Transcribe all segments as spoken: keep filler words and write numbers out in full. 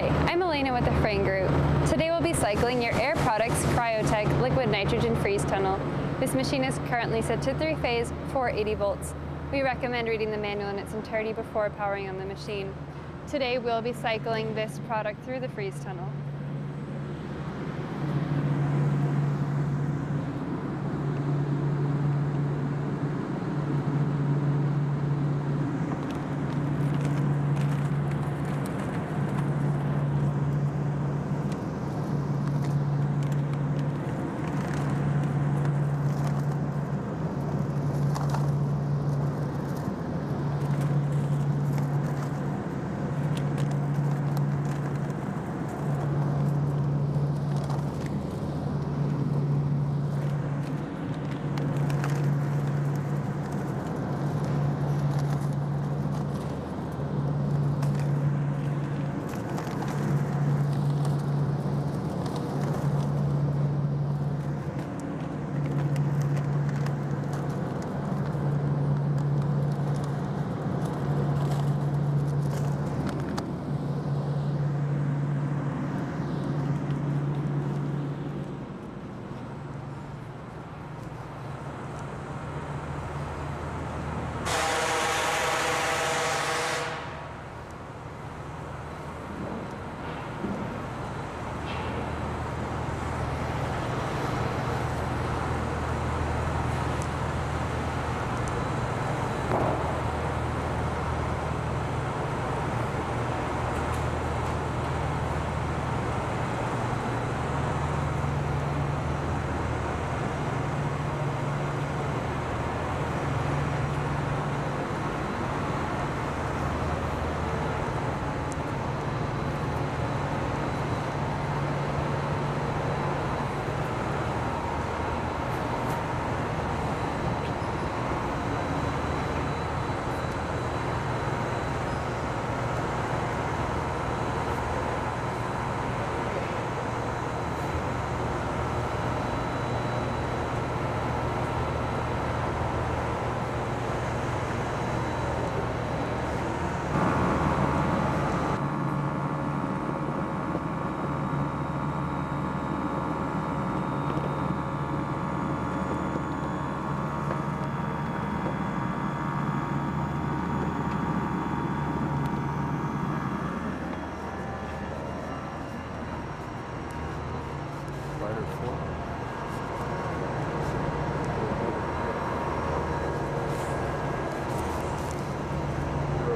Hi, I'm Elena with the Frain Group. Today we'll be cycling your Air Products Cryo-Quick liquid nitrogen freeze tunnel. This machine is currently set to three-phase, four hundred eighty volts. We recommend reading the manual in its entirety before powering on the machine. Today we'll be cycling this product through the freeze tunnel.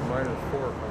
Minus four.